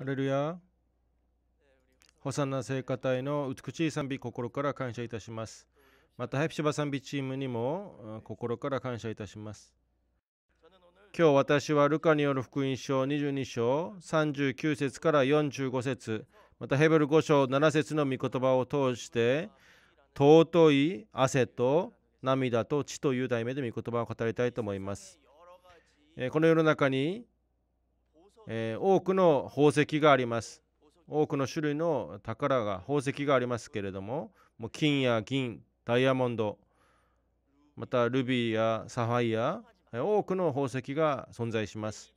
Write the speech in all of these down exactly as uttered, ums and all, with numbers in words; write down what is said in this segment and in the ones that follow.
ハレルヤ。ホサナ聖歌隊の美しい賛美、心から感謝いたします。またハイプシバ賛美チームにも心から感謝いたします。今日私はルカによる福音書にじゅうに章さんじゅうきゅう節からよんじゅうご節、またヘブルご章なな節の御言葉を通して、尊い汗と涙と血という題名で御言葉を語りたいと思います。この世の中に多くの宝石があります。多くの種類の宝が、宝石がありますけれども、もう金や銀、ダイヤモンド、またルビーやサファイア、多くの宝石が存在します。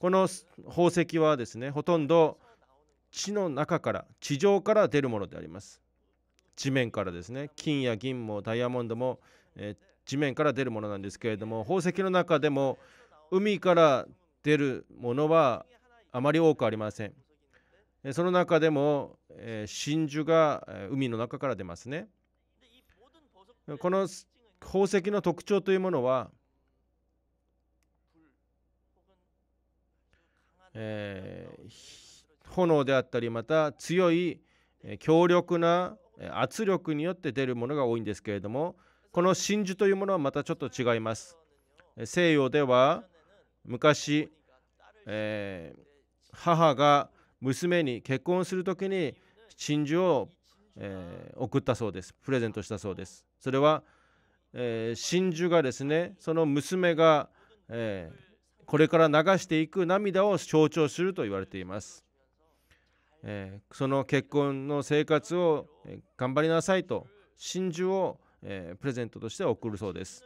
この宝石はですね、ほとんど地の中から、地上から出るものであります。地面からですね、金や銀もダイヤモンドも、え地面から出るものなんですけれども、宝石の中でも海から出るものはあまり多くありません。その中でも、え真珠が海の中から出ますね。この宝石の特徴というものは、えー、炎であったり、また強い強力な圧力によって出るものが多いんですけれども、この真珠というものはまたちょっと違います。西洋では昔、えー、母が娘に結婚するときに真珠を、えー、贈ったそうです。プレゼントしたそうです。それは、えー、真珠がですね、その娘が、えーこれから流していく涙を象徴すると言われています。えー、その結婚の生活を頑張りなさいと真珠を、えー、プレゼントとして贈るそうです。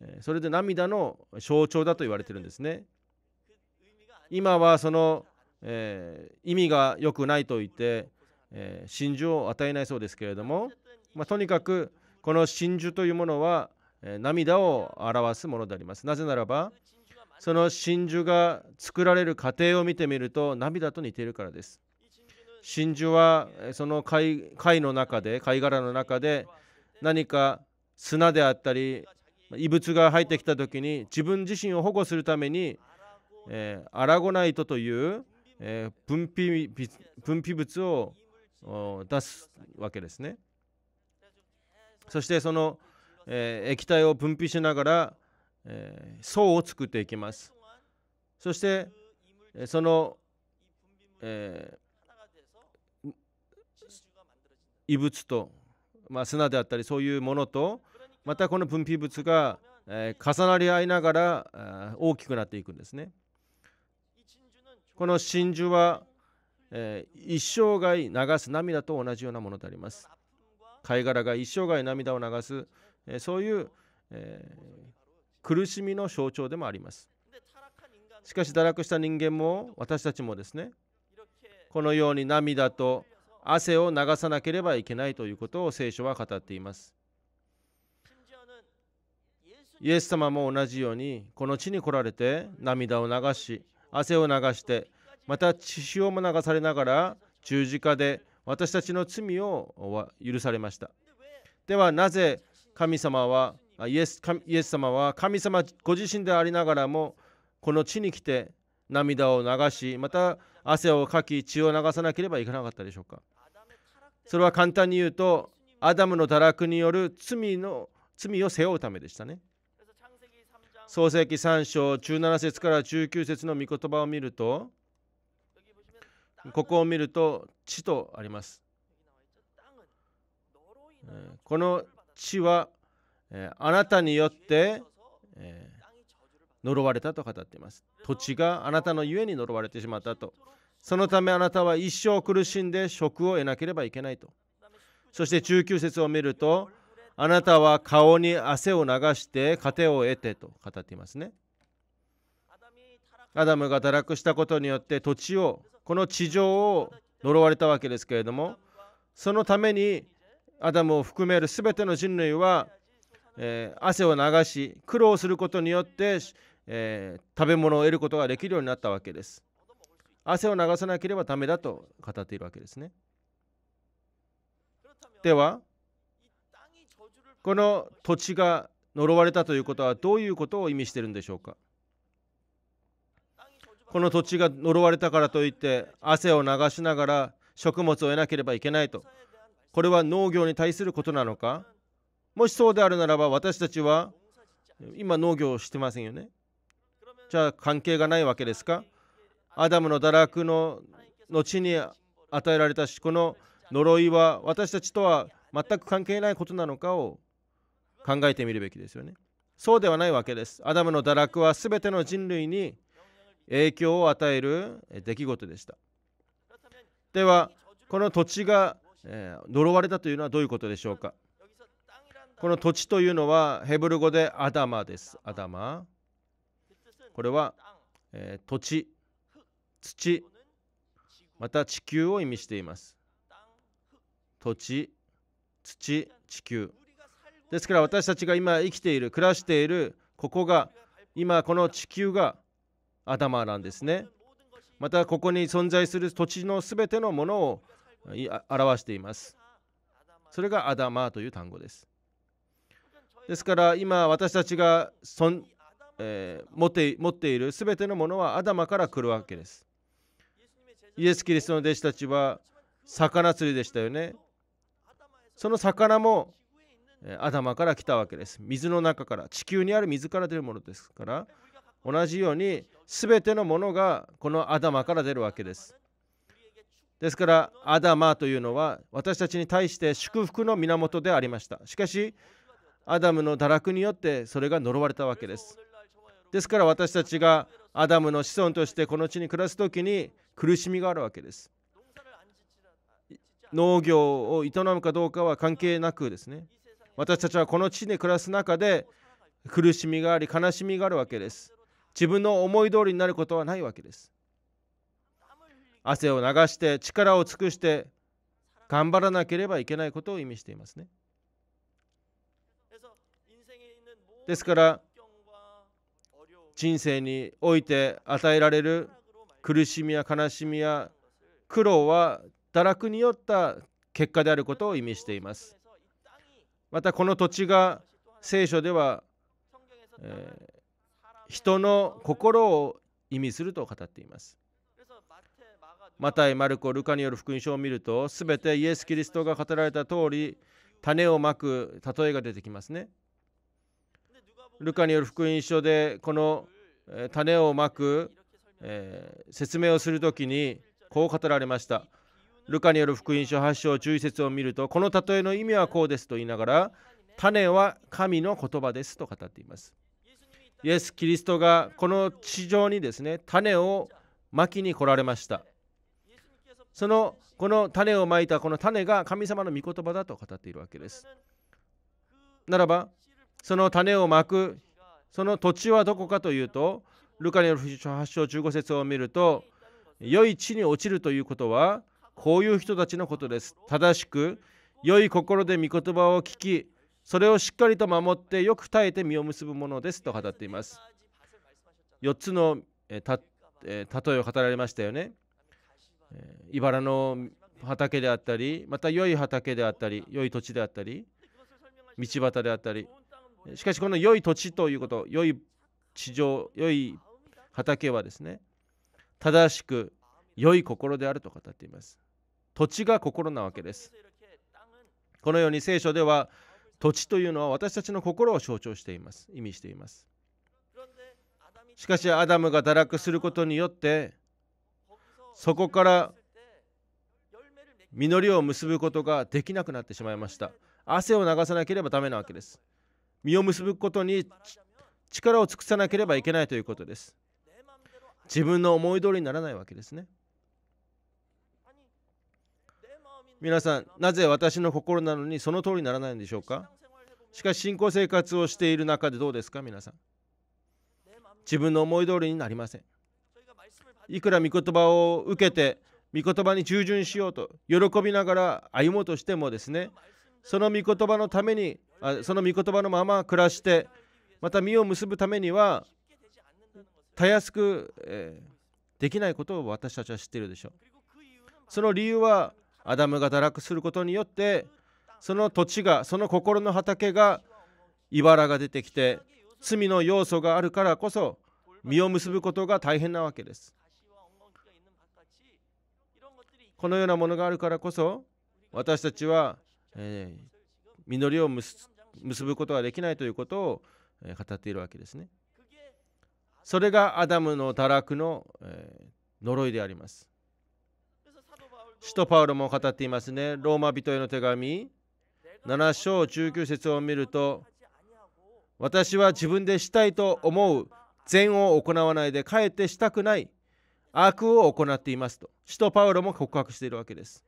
えー、それで涙の象徴だと言われているんですね。今はその、えー、意味が良くないと言って、えー、真珠を与えないそうですけれども、まあ、とにかくこの真珠というものは、えー、涙を表すものであります。なぜならば、その真珠が作られる過程を見てみると涙と似ているからです。真珠はその貝の中で、貝殻の中で何か砂であったり異物が入ってきた時に、自分自身を保護するために、えー、アラゴナイトという、えー、分泌、分泌物を出すわけですね。そしてその、えー、液体を分泌しながら層を作っていきます。そしてその、えー、異物と、まあ、砂であったりそういうものと、またこの分泌物が、えー、重なり合いながら大きくなっていくんですね。この真珠は、えー、一生涯流す涙と同じようなものであります。貝殻が一生涯涙を流す、えー、そういう、えー苦しみの象徴でもあります。しかし堕落した人間も、私たちもですね、このように涙と汗を流さなければいけないということを聖書は語っています。イエス様も同じようにこの地に来られて涙を流し、汗を流して、また血潮も流されながら十字架で私たちの罪を許されました。ではなぜ神様はイエス、イエス様は神様ご自身でありながらもこの地に来て涙を流し、また汗をかき血を流さなければいけなかったでしょうか。それは簡単に言うと、アダムの堕落による罪の罪を背負うためでしたね。創世記さん章じゅうなな節からじゅうきゅう節の御言葉を見ると、ここを見ると地とあります。この地はあなたによって、えー、呪われたと語っています。土地があなたのゆえに呪われてしまったと。そのためあなたは一生苦しんで職を得なければいけないと。そしてじゅうきゅう節を見ると、あなたは顔に汗を流して糧を得てと語っていますね。アダムが堕落したことによって土地を、この地上を呪われたわけですけれども、そのためにアダムを含めるすべての人類は、えー、汗を流し苦労することによって、えー、食べ物を得ることができるようになったわけです。汗を流さなければダメだと語っているわけですね。ではこの土地が呪われたということはどういうことを意味しているんでしょうか。この土地が呪われたからといって汗を流しながら食物を得なければいけないと、これは農業に対することなのか。もしそうであるならば、私たちは今農業をしてませんよね。じゃあ関係がないわけですか。アダムの堕落の後に与えられたこの呪いは私たちとは全く関係ないことなのかを考えてみるべきですよね。そうではないわけです。アダムの堕落は全ての人類に影響を与える出来事でした。では、この土地が呪われたというのはどういうことでしょうか。この土地というのはヘブル語でアダマです。アダマ。これは土地、土、また地球を意味しています。土地、土、地球。ですから私たちが今生きている、暮らしている、ここが、今この地球がアダマなんですね。またここに存在する土地のすべてのものを表しています。それがアダマという単語です。ですから今私たちがそん、えー、持って、持っているすべてのものはアダマから来るわけです。イエス・キリストの弟子たちは魚釣りでしたよね。その魚もアダマから来たわけです。水の中から、地球にある水から出るものですから、同じように全てのものがこのアダマから出るわけです。ですからアダマというのは私たちに対して祝福の源でありました。しかしアダムの堕落によってそれが呪われたわけです。ですから私たちがアダムの子孫としてこの地に暮らすときに苦しみがあるわけです。農業を営むかどうかは関係なくですね、私たちはこの地で暮らす中で苦しみがあり悲しみがあるわけです。自分の思い通りになることはないわけです。汗を流して力を尽くして頑張らなければいけないことを意味していますね。ですから人生において与えられる苦しみや悲しみや苦労は堕落によった結果であることを意味しています。またこの土地が聖書では、えー人の心を意味すると語っています。マタイ、マルコ、ルカによる福音書を見ると、すべてイエス・キリストが語られた通り、種をまく例えが出てきますね。ルカによる福音書で、この種をまく、えー、説明をするときに、こう語られました。ルカによる福音書はち章じゅういち節を見ると、この例えの意味はこうですと言いながら、種は神の言葉ですと語っています。イエス・キリストがこの地上にですね、種をまきに来られました。そのこの種をまいたこの種が神様の御言葉だと語っているわけです。ならば、その種をまく、その土地はどこかというと、ルカによるはち章じゅうご節を見ると、良い地に落ちるということは、こういう人たちのことです。正しく、良い心で御言葉を聞き、それをしっかりと守ってよく耐えて実を結ぶものですと語っています。よっつのえた、えー、例えを語られましたよね。いばらの畑であったり、また良い畑であったり、良い土地であったり、道端であったり。しかしこの良い土地ということ、良い地上、良い畑はですね、正しく良い心であると語っています。土地が心なわけです。このように聖書では、土地というのは私たちの心を象徴しています。意味しています。しかしアダムが堕落することによって、そこから実りを結ぶことができなくなってしまいました。汗を流さなければダメなわけです。実を結ぶことに力を尽くさなければいけないということです。自分の思い通りにならないわけですね。皆さん、なぜ私の心なのにその通りにならないんでしょうか。しかし信仰生活をしている中でどうですか、皆さん。自分の思い通りになりません。いくら御言葉を受けて、御言葉に従順しようと、喜びながら歩もうとしてもですね、その御言葉のために、あその御言葉のまま暮らして、また実を結ぶためには、たやすく、えー、できないことを私たちは知っているでしょう。その理由は、アダムが堕落することによって、その土地が、その心の畑が、茨が出てきて、罪の要素があるからこそ、実を結ぶことが大変なわけです。このようなものがあるからこそ、私たちは、えー、実りを結ぶことはできないということを語っているわけですね。それがアダムの堕落の、えー、呪いであります。使徒パウロも語っていますね。ローマ人への手紙ななしょうじゅうきゅうせつを見ると、私は自分でしたいと思う善を行わないで、かえってしたくない悪を行っていますと、使徒パウロも告白しているわけです。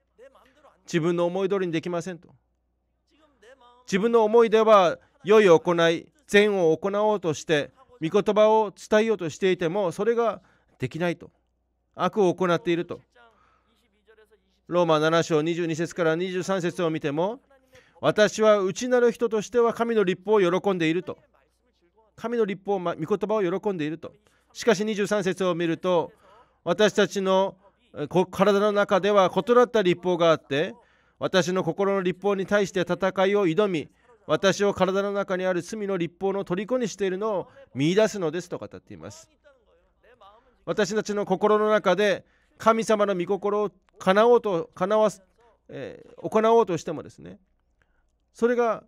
自分の思い通りにできませんと。自分の思いでは良い行い、善を行おうとして、御言葉を伝えようとしていても、それができないと。悪を行っていると。ローマななしょうにじゅうにせつからにじゅうさんせつを見ても、私は内なる人としては神の律法を喜んでいると。神の律法、御言葉を喜んでいると。しかしにじゅうさんせつを見ると、私たちの体の中では異なった律法があって、私の心の律法に対して戦いを挑み、私を体の中にある罪の律法の虜にしているのを見出すのですと語っています。私たちの心の中で神様の御心を叶おうと、叶わす、えー、行おうとしてもですね、それが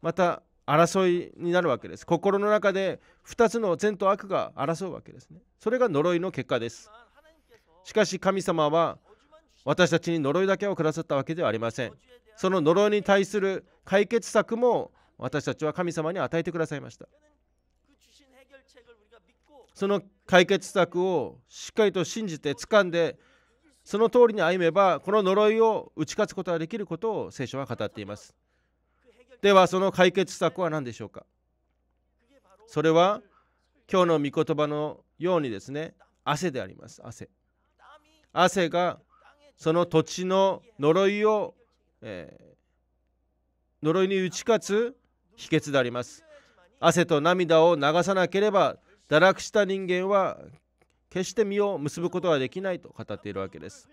また争いになるわけです。心の中でふたつの善と悪が争うわけですね。それが呪いの結果です。しかし神様は私たちに呪いだけをくださったわけではありません。その呪いに対する解決策も私たちは神様に与えてくださいました。その解決策をしっかりと信じて掴んで、その通りに歩めばこの呪いを打ち勝つことができることを聖書は語っています。ではその解決策は何でしょうか。それは今日の御言葉のようにですね、汗であります。汗汗がその土地の呪いを、えー、呪いに打ち勝つ秘訣であります。汗と涙を流さなければ堕落した人間は決して実を結ぶことはできないと語っているわけです。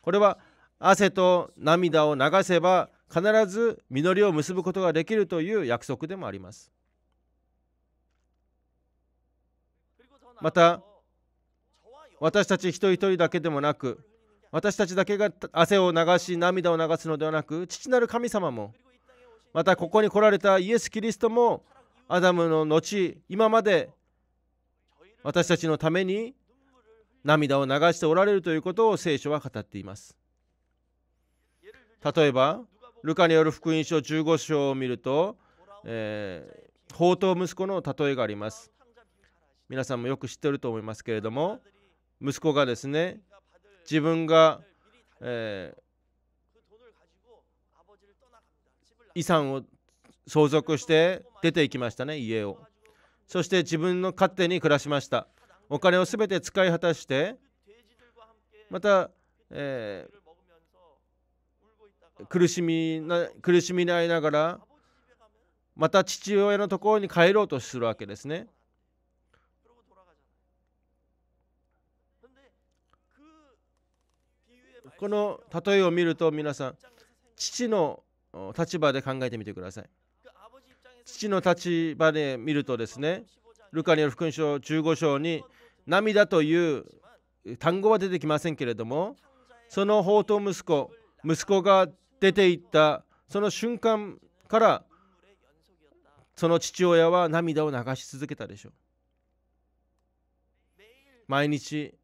これは汗と涙を流せば必ず実りを結ぶことができるという約束でもあります。また私たち一人一人だけでもなく、私たちだけが汗を流し涙を流すのではなく、父なる神様も、またここに来られたイエス・キリストも、アダムの後、今まで私たちのために涙を流しておられるということを聖書は語っています。例えば、ルカによる福音書じゅうごしょうを見ると、えー、放蕩息子の例えがあります。皆さんもよく知っていると思いますけれども、息子がですね、自分が、えー、遺産を相続して出て行きましたね、家を。そして自分の勝手に暮らしました。お金をすべて使い果たして、また、えー、苦しみな、苦しみに遭いながら、また父親のところに帰ろうとするわけですね。この例えを見ると、皆さん、父の立場で考えてみてください。父の立場で見るとですね、ルカによる福音書じゅうごしょうに涙という単語は出てきませんけれども、その放蕩息子、息子が出て行ったその瞬間から、その父親は涙を流し続けたでしょう。毎日、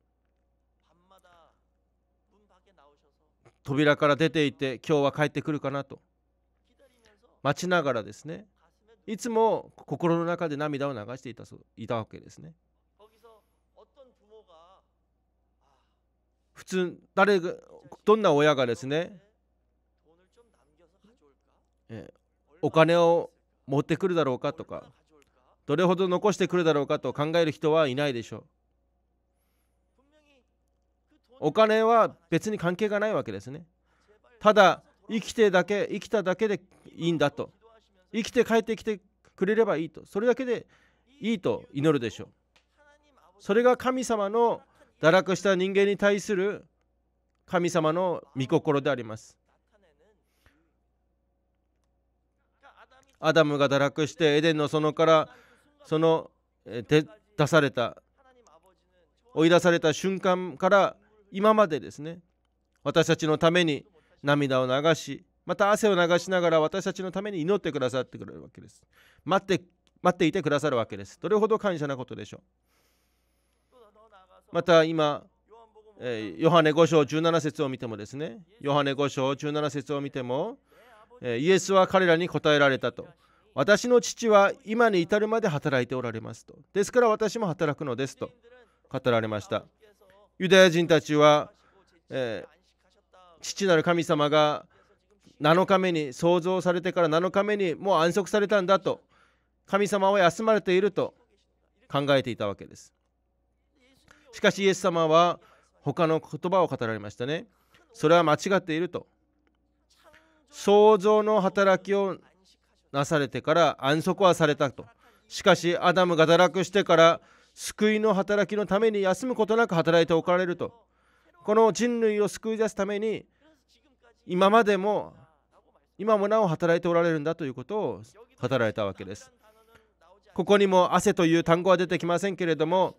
扉から出て行って、今日は帰ってくるかなと、待ちながらですね、いつも心の中で涙を流していたそう、いたわけですね。普通、誰が、どんな親がですね、えお金を持ってくるだろうかとか、どれほど残してくるだろうかと考える人はいないでしょう。お金は別に関係がないわけですね。ただ、生きてだけ、生きただけでいいんだと。生きて帰ってきてくれればいいと、それだけでいいと祈るでしょう。それが神様の堕落した人間に対する神様の御心であります。アダムが堕落してエデンの園からその出された、追い出された瞬間から今までですね、私たちのために涙を流し、また汗を流しながら私たちのために祈ってくださってくれるわけです。待って、待っていてくださるわけです。どれほど感謝なことでしょう。また今、えー、ヨハネご章じゅうなな節を見てもですね、ヨハネご章じゅうなな節を見ても、えー、イエスは彼らに答えられたと。私の父は今に至るまで働いておられますと。ですから私も働くのですと語られました。ユダヤ人たちは、えー、父なる神様がなのかめに創造されてからなのかめにもう安息されたんだと、神様は休まれていると考えていたわけです。しかしイエス様は他の言葉を語られましたね。それは間違っていると。創造の働きをなされてから安息はされたと。しかしアダムが堕落してから救いの働きのために休むことなく働いておかれると。この人類を救い出すために今までも今もなお働いておられるんだということを語られたわけです。ここにも汗という単語は出てきませんけれども、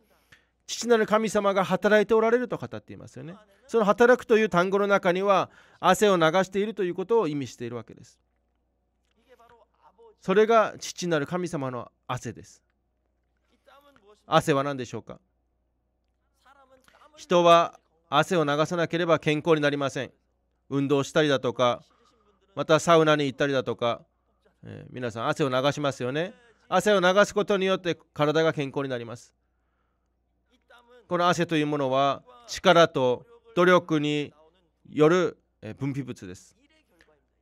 父なる神様が働いておられると語っていますよね。その働くという単語の中には汗を流しているということを意味しているわけです。それが父なる神様の汗です。汗は何でしょうか。人は汗を流さなければ健康になりません。運動したりだとか、またサウナに行ったりだとか、えー、皆さん汗を流しますよね。汗を流すことによって体が健康になります。この汗というものは力と努力による分泌物です。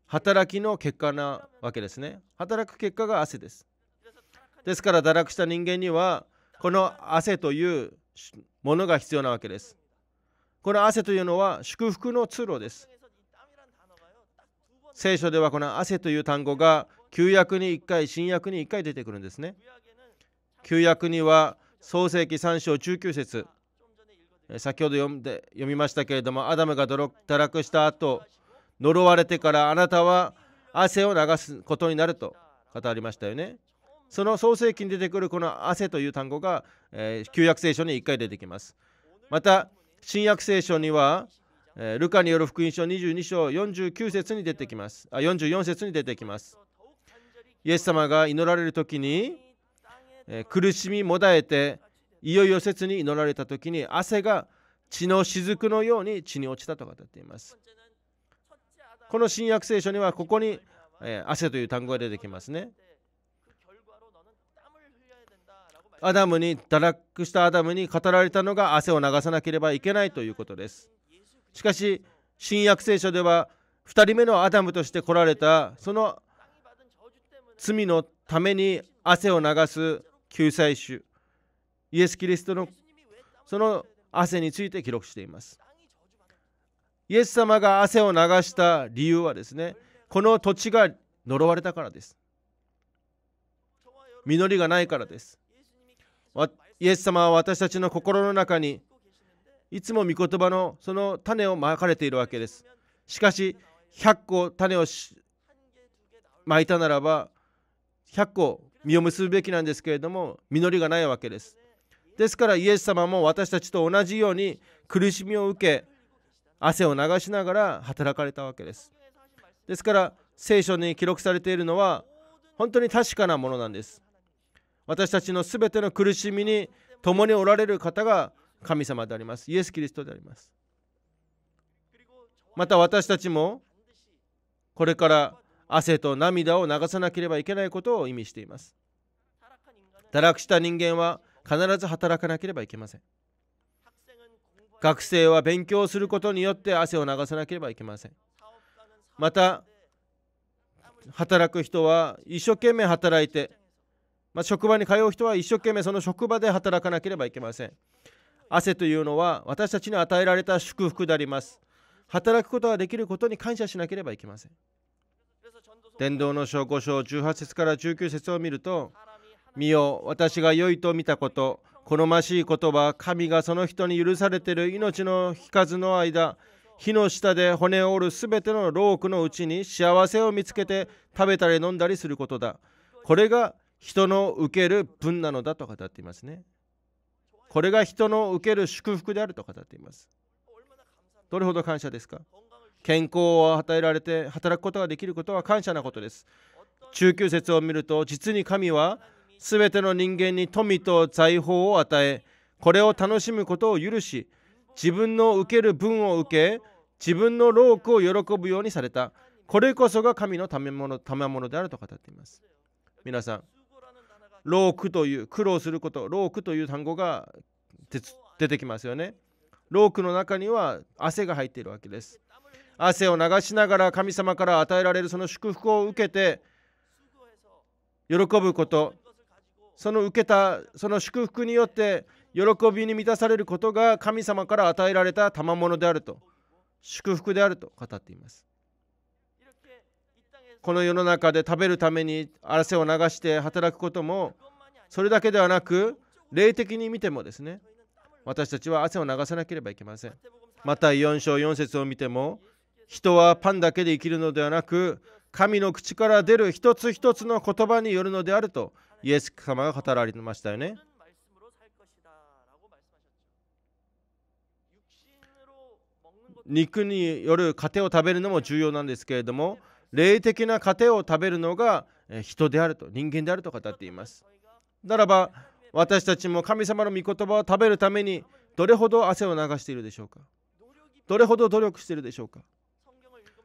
働きの結果なわけですね。働く結果が汗です。ですから堕落した人間にはこの汗というものが必要なわけです。この汗というのは祝福の通路です。聖書ではこの汗という単語が旧約にいっかい、新約にいっかい出てくるんですね。旧約には創世記さん章じゅうきゅう節、先ほど読んで読みましたけれども、アダムが堕落した後、呪われてからあなたは汗を流すことになると語りましたよね。その創世記に出てくるこの汗という単語が、えー、旧約聖書にいっかい出てきます。また新約聖書にはルカによる福音書にじゅうに章よんじゅうきゅう節に出てきます。あ、よんじゅうよん節に出てきます。イエス様が祈られるときに、え苦しみもだえていよいよ切に祈られたときに、汗が血の滴のように血に落ちたと語っています。この新約聖書にはここに、え汗という単語が出てきますね。アダムに堕落したアダムに語られたのが汗を流さなければいけないということです。しかし、新約聖書ではふたりめのアダムとして来られた、その罪のために汗を流す救済主、イエス・キリストのその汗について記録しています。イエス様が汗を流した理由はですね、この土地が呪われたからです。実りがないからです。イエス様は私たちの心の中にいつも御言葉のその種をまかれているわけです。しかしひゃっこ種をまいたならばひゃっこ実を結ぶべきなんですけれども、実りがないわけです。ですからイエス様も私たちと同じように苦しみを受け、汗を流しながら働かれたわけです。ですから聖書に記録されているのは本当に確かなものなんです。私たちのすべての苦しみに共におられる方が神様であります。イエス・キリストであります。また私たちもこれから汗と涙を流さなければいけないことを意味しています。堕落した人間は必ず働かなければいけません。学生は勉強することによって汗を流さなければいけません。また働く人は一生懸命働いて、まあ、職場に通う人は一生懸命その職場で働かなければいけません。汗というのは私たちに与えられた祝福であります。働くことができることに感謝しなければいけません。伝道の書ご章じゅうはち節からじゅうきゅう節を見ると、見よ、私が良いと見たこと、好ましいことは、神がその人に許されている命の日数の間、火の下で骨を折るすべての労苦のうちに幸せを見つけて食べたり飲んだりすることだ。これが人の受ける分なのだと語っていますね。これが人の受ける祝福であると語っています。どれほど感謝ですか。健康を与えられて働くことができることは感謝なことです。じゅうきゅう節を見ると、実に神はすべての人間に富と財宝を与え、これを楽しむことを許し、自分の受ける分を受け、自分の労苦を喜ぶようにされた。これこそが神のためもの、ためものであると語っています。皆さん、労苦という、苦労すること、労苦という単語が出てきますよね。労苦の中には汗が入っているわけです。汗を流しながら神様から与えられるその祝福を受けて、喜ぶこと、その受けた、その祝福によって、喜びに満たされることが神様から与えられた賜物であると、祝福であると語っています。この世の中で食べるために汗を流して働くことも、それだけではなく、霊的に見てもですね、私たちは汗を流さなければいけません。またよん章よん節を見ても、人はパンだけで生きるのではなく、神の口から出る一つ一つの言葉によるのであると、イエス様が語られましたよね。肉による糧を食べるのも重要なんですけれども、霊的な糧を食べるのが人であると、人間であると語っています。ならば私たちも神様の御言葉を食べるためにどれほど汗を流しているでしょうか。どれほど努力しているでしょうか。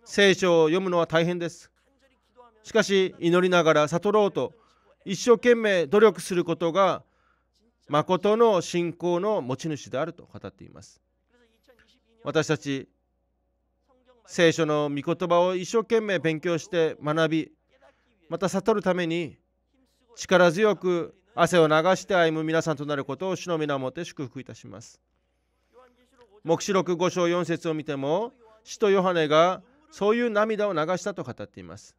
聖書を読むのは大変です。しかし祈りながら悟ろうと一生懸命努力することが誠の信仰の持ち主であると語っています。私たち、聖書の御言葉を一生懸命勉強して学び、また悟るために力強く汗を流して歩む皆さんとなることを主の皆をもって祝福いたします。黙示録ご章よん節を見ても、使徒ヨハネがそういう涙を流したと語っています。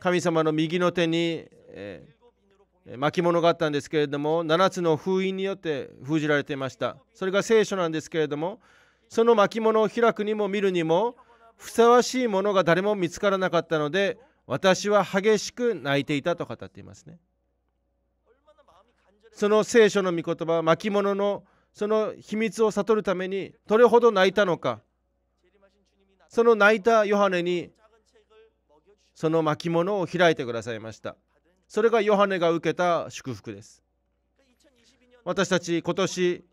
神様の右の手に、えー、巻物があったんですけれども、ななつの封印によって封じられていました。それが聖書なんですけれども、その巻物を開くにも見るにもふさわしいものが誰も見つからなかったので、私は激しく泣いていたと語っていますね。その聖書の御言葉、巻物のその秘密を悟るためにどれほど泣いたのか。その泣いたヨハネにその巻物を開いてくださいました。それがヨハネが受けた祝福です。私たち今年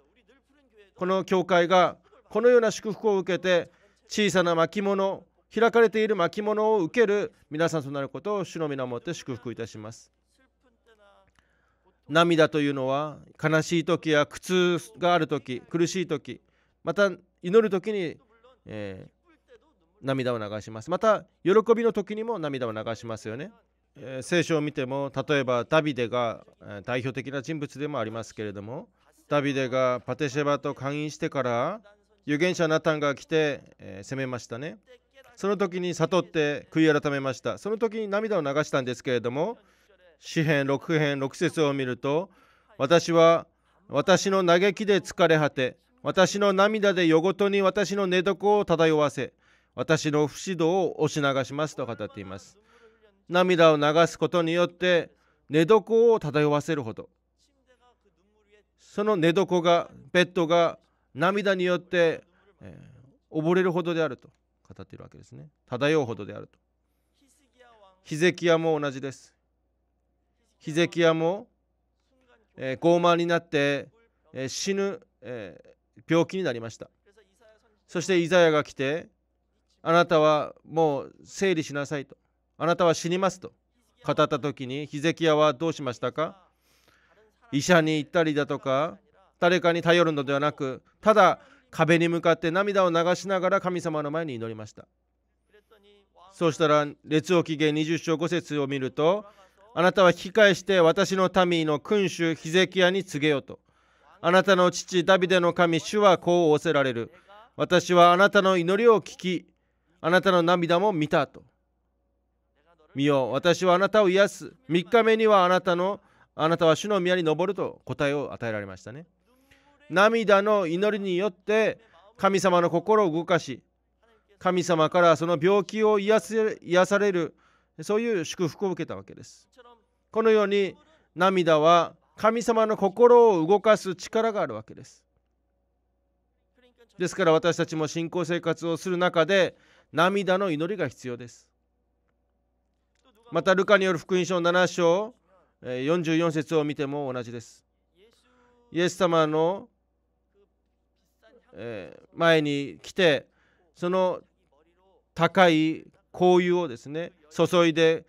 この教会がこのような祝福を受けて、小さな巻物、開かれている巻物を受ける皆さんとなることを主の皆をもって祝福いたします。涙というのは、悲しい時や苦痛がある時、苦しい時、また祈る時に、えー、涙を流します。また喜びの時にも涙を流しますよね。えー、聖書を見ても、例えばダビデが代表的な人物でもありますけれども、ダビデがパテシェバと姦淫してから、預言者ナタンが来て、えー、攻めましたね。その時に悟って悔い改めました。その時に涙を流したんですけれども、詩編ろく編ろく節を見ると、私は私の嘆きで疲れ果て、私の涙で夜ごとに私の寝床を漂わせ、私の不死道を押し流しますと語っています。涙を流すことによって寝床を漂わせるほど、その寝床が、ベッドが涙によって、えー、溺れるほどであると語っているわけですね。漂うほどであると。ヒゼキヤも同じです。ヒゼキヤも、えー、傲慢になって、えー、死ぬ、えー、病気になりました。そしてイザヤが来て、あなたはもう整理しなさいと、あなたは死にますと語った時に、ヒゼキヤはどうしましたか。医者に行ったりだとか、誰かに頼るのではなく、ただ壁に向かって涙を流しながら神様の前に祈りました。そうしたら列王記下にじゅう章ご節を見ると、あなたは引き返して私の民の君主ヒゼキヤに告げよと。あなたの父ダビデの神主はこう仰せられる。私はあなたの祈りを聞き、あなたの涙も見たと。見よ、私はあなたを癒す。みっかめにはあなたのあなたは主の宮に登ると答えを与えられましたね。涙の祈りによって神様の心を動かし、神様からその病気を癒せ、癒される、そういう祝福を受けたわけです。このように涙は神様の心を動かす力があるわけです。ですから私たちも信仰生活をする中で涙の祈りが必要です。またルカによる福音書なな章よんじゅうよん節を見ても同じです。イエス様の前に来てその高い香油をですね注いで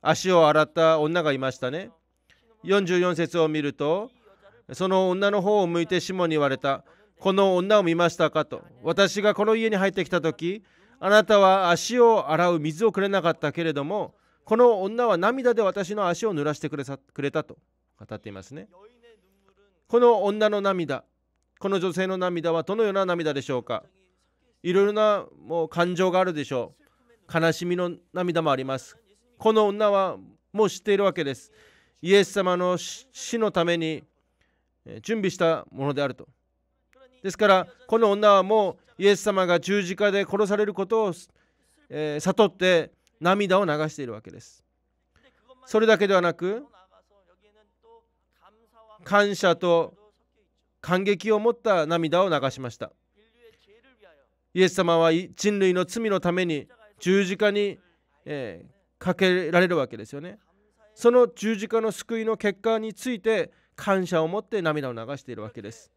足を洗った女がいましたね。よんじゅうよん節を見るとその女の方を向いてシモンに言われた。この女を見ましたかと。私がこの家に入ってきた時あなたは足を洗う水をくれなかったけれどもこの女は涙で私の足を濡らしてくれさ、くれたと語っていますね。この女の涙、この女性の涙はどのような涙でしょうか。いろいろなもう感情があるでしょう。悲しみの涙もあります。この女はもう知っているわけです。イエス様の死のために準備したものであると。ですからこの女はもうイエス様が十字架で殺されることを、えー、悟って涙を流しているわけです。それだけではなく感謝と感激を持った涙を流しました。イエス様は人類の罪のために十字架に、えー、かけられるわけですよね。その十字架の救いの結果について感謝を持って涙を流しているわけです。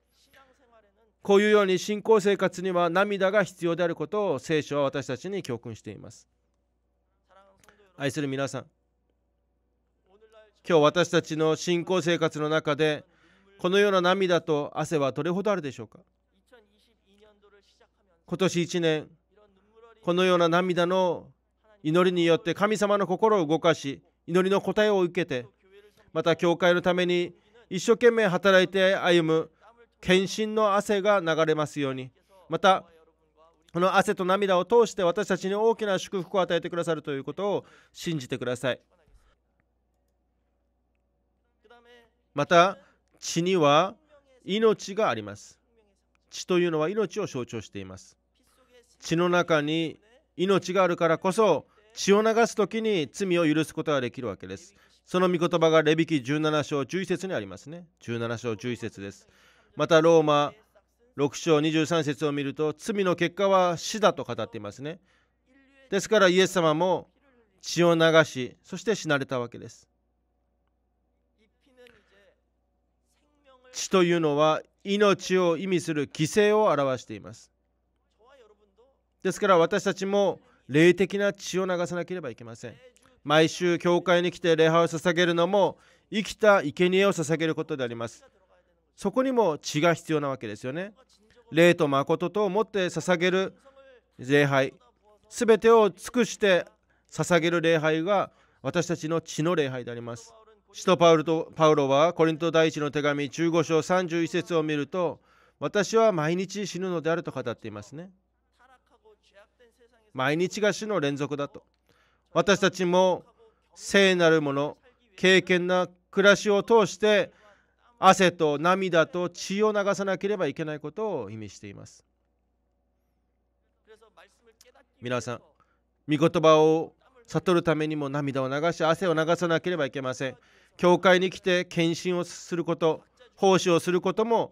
こういうように信仰生活には涙が必要であることを聖書は私たちに教訓しています。愛する皆さん、今日私たちの信仰生活の中でこのような涙と汗はどれほどあるでしょうか。今年いちねん、このような涙の祈りによって神様の心を動かし、祈りの答えを受けて、また教会のために一生懸命働いて歩む献身の汗が流れますように、またこの汗と涙を通して私たちに大きな祝福を与えてくださるということを信じてください。また血には命があります。血というのは命を象徴しています。血の中に命があるからこそ血を流すときに罪を許すことができるわけです。その御言葉がレビキじゅうなな章じゅういち節にありますね。じゅうなな章じゅういち節です。またローマろく章にじゅうさん節を見ると罪の結果は死だと語っていますね。ですからイエス様も血を流し、そして死なれたわけです。血というのは命を意味する犠牲を表しています。ですから私たちも霊的な血を流さなければいけません。毎週教会に来て礼拝を捧げるのも生きた生贄を捧げることであります。そこにも血が必要なわけですよね。霊と誠とをもって捧げる礼拝、すべてを尽くして捧げる礼拝が私たちの血の礼拝であります。使徒パウルとパウロはコリント第一の手紙じゅうご章さんじゅういち節を見ると、私は毎日死ぬのであると語っていますね。毎日が死の連続だと。私たちも聖なるもの、敬虔な暮らしを通して汗と涙と血を流さなければいけないことを意味しています。皆さん、御言葉を悟るためにも涙を流し、汗を流さなければいけません。教会に来て献身をすること、奉仕をすることも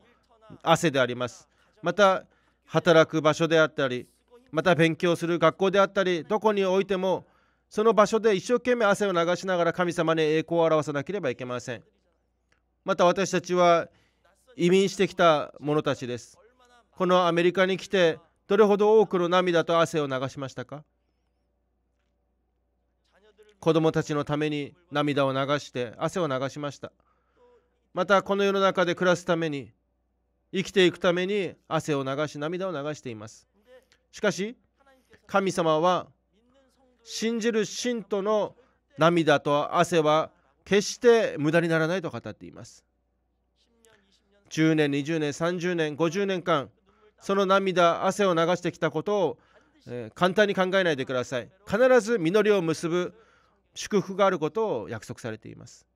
汗であります。また、働く場所であったり、また勉強する学校であったり、どこにおいても、その場所で一生懸命汗を流しながら神様に栄光を表さなければいけません。また私たちは移民してきた者たちです。このアメリカに来てどれほど多くの涙と汗を流しましたか。子供たちのために涙を流して汗を流しました。またこの世の中で暮らすために、生きていくために汗を流し涙を流しています。しかし神様は信じる信徒の涙と汗は決して無駄にならないと語っています。じゅうねん、にじゅうねん、さんじゅうねん、ごじゅうねんかん、その涙、汗を流してきたことを、えー、簡単に考えないでください。必ず実りを結ぶ祝福があることを約束されています。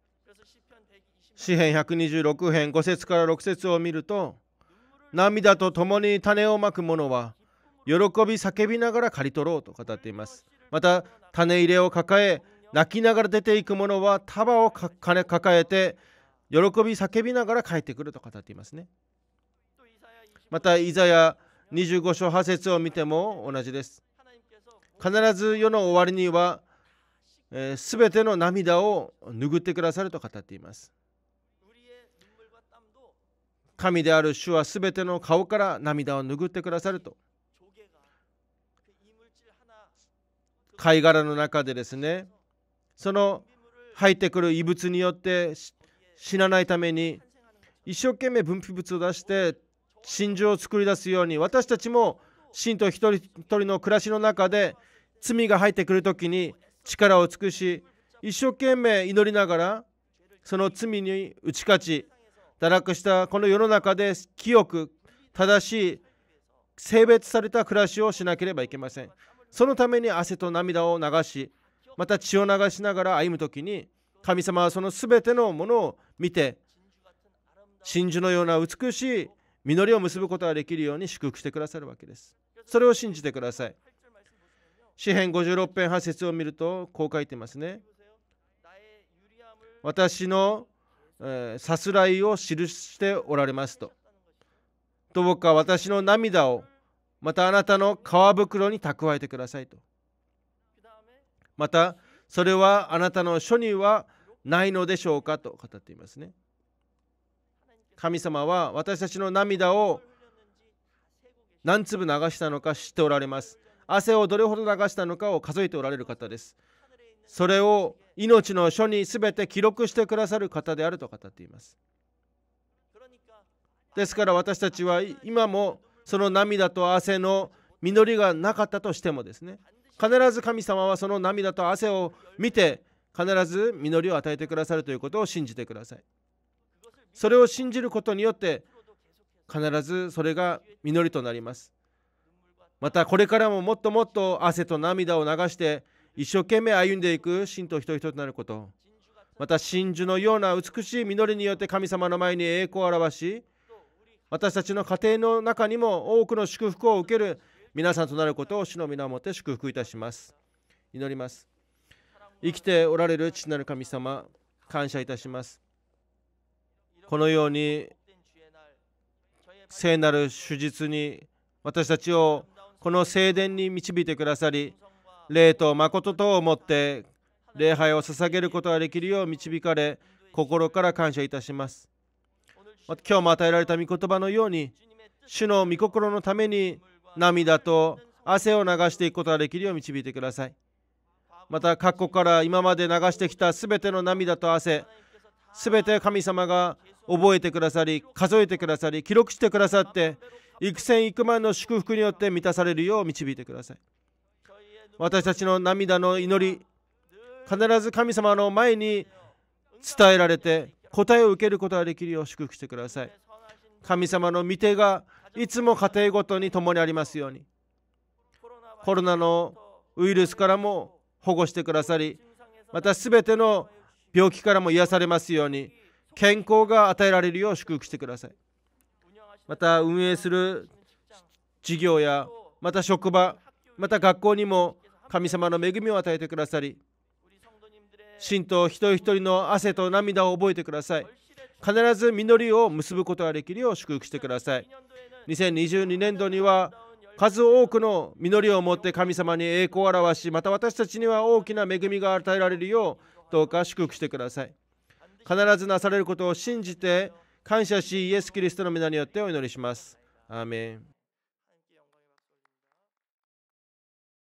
詩編ひゃくにじゅうろく編ご節からろく節を見ると、涙と共に種をまく者は、喜び叫びながら刈り取ろうと語っています。また、種入れを抱え、泣きながら出ていく者は束を抱えて喜び叫びながら帰ってくると語っていますね。またイザヤにじゅうご章はち節を見ても同じです。必ず世の終わりにはすべての涙を拭ってくださると語っています。神である主はすべての顔から涙を拭ってくださると、貝殻の中でですね、その入ってくる異物によって死なないために一生懸命分泌物を出して真珠を作り出すように、私たちも信徒一人一人の暮らしの中で罪が入ってくるときに力を尽くし、一生懸命祈りながらその罪に打ち勝ち、堕落したこの世の中で清く正しい性別された暮らしをしなければいけません。そのために汗と涙を流し、また血を流しながら歩むときに、神様はそのすべてのものを見て、真珠のような美しい実りを結ぶことができるように祝福してくださるわけです。それを信じてください。詩編ごじゅうろく編はち節を見ると、こう書いてますね。私のさすらいを記しておられますと。どうか私の涙を、またあなたの皮袋に蓄えてくださいと。また、それはあなたの書にはないのでしょうかと語っていますね。神様は私たちの涙を何粒流したのか知っておられます。汗をどれほど流したのかを数えておられる方です。それを命の書にすべて記録してくださる方であると語っています。ですから私たちは今もその涙と汗の実りがなかったとしてもですね、必ず神様はその涙と汗を見て、必ず実りを与えてくださるということを信じてください。それを信じることによって、必ずそれが実りとなります。またこれからももっともっと汗と涙を流して、一生懸命歩んでいく信徒一人一人となること、また真珠のような美しい実りによって神様の前に栄光を表し、私たちの家庭の中にも多くの祝福を受ける皆さんとなることを主の皆をもって祝福いたします。祈ります。生きておられる父なる神様、感謝いたします。このように聖なる主日に私たちをこの聖殿に導いてくださり、霊と誠とをもって礼拝を捧げることができるよう導かれ、心から感謝いたします。今日も与えられた御言葉のように、主の御心のために涙と汗を流していくことができるよう導いてください。また過去から今まで流してきたすべての涙と汗、すべて神様が覚えてくださり、数えてくださり、記録してくださって、幾千幾万の祝福によって満たされるよう導いてください。私たちの涙の祈り、必ず神様の前に伝えられて答えを受けることができるよう祝福してください。神様の御手がいつも家庭ごとに共にありますように、コロナのウイルスからも保護してくださり、またすべての病気からも癒されますように、健康が与えられるよう祝福してください。また運営する事業や、また職場、また学校にも神様の恵みを与えてくださり、信徒一人一人の汗と涙を覚えてください。必ず実りを結ぶことができるよう祝福してください。にせんにじゅうに年度には数多くの実りを持って神様に栄光を表し、また私たちには大きな恵みが与えられるよう、どうか祝福してください。必ずなされることを信じて感謝し、イエス・キリストの名によってお祈りします。アーメン。